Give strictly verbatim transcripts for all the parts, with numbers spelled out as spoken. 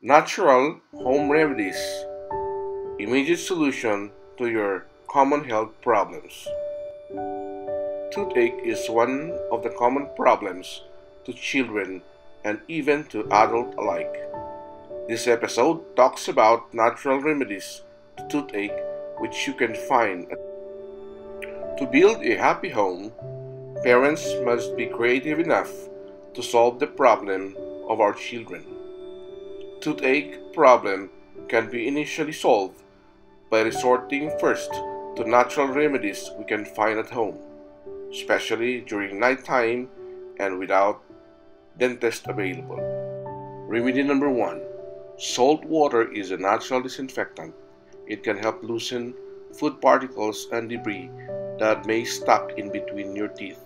Natural home remedies, immediate solution to your common health problems. Toothache is one of the common problems to children and even to adults alike. This episode talks about natural remedies to toothache which you can find. To build a happy home, parents must be creative enough to solve the problem of our children. Toothache problem can be initially solved by resorting first to natural remedies we can find at home, especially during nighttime and without dentist available. Remedy number one. Salt water is a natural disinfectant. It can help loosen food particles and debris that may stuck in between your teeth.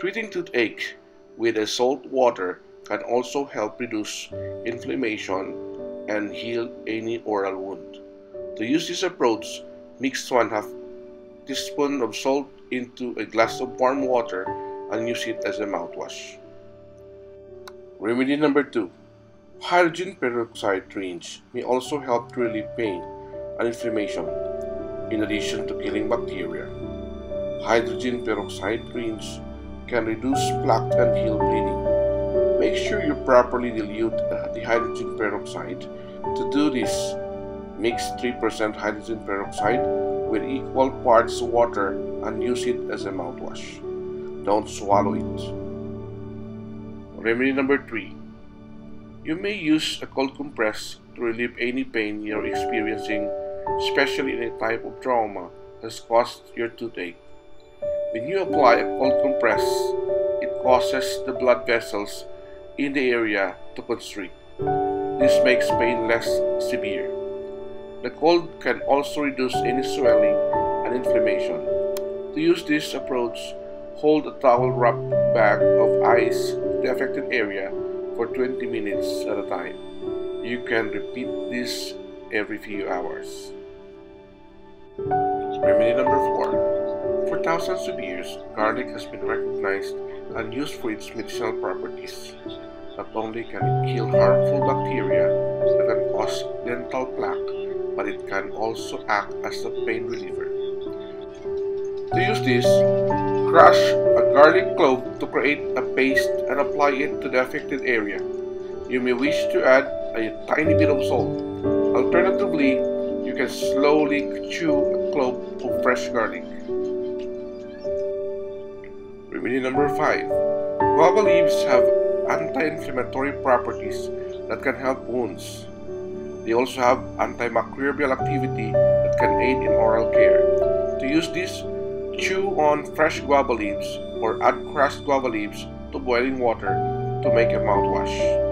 Treating toothache with a salt water can also help reduce inflammation and heal any oral wound. To use this approach, mix one half teaspoon of salt into a glass of warm water and use it as a mouthwash. Remedy number two. Hydrogen peroxide rinse may also help to relieve pain and inflammation, in addition to killing bacteria. Hydrogen peroxide rinse can reduce plaque and heal bleeding. Make sure you properly dilute the hydrogen peroxide. To do this, mix three percent hydrogen peroxide with equal parts water and use it as a mouthwash. Don't swallow it. Remedy number three. You may use a cold compress to relieve any pain you're experiencing, especially in a type of trauma that's caused your toothache. When you apply a cold compress, it causes the blood vessels in the area to constrict. This makes pain less severe. The cold can also reduce any swelling and inflammation. To use this approach, hold a towel-wrapped bag of ice to the affected area for twenty minutes at a time. You can repeat this every few hours. Remedy number four. For thousands of years, garlic has been recognized and used for its medicinal properties. Not only can it kill harmful bacteria that can cause dental plaque, but it can also act as a pain reliever. To use this, crush a garlic clove to create a paste and apply it to the affected area. You may wish to add a tiny bit of salt. Alternatively, you can slowly chew a clove of fresh garlic. Remedy number five. Guava leaves have anti-inflammatory properties that can help wounds. They also have antimicrobial activity that can aid in oral care. To use this, chew on fresh guava leaves or add crushed guava leaves to boiling water to make a mouthwash.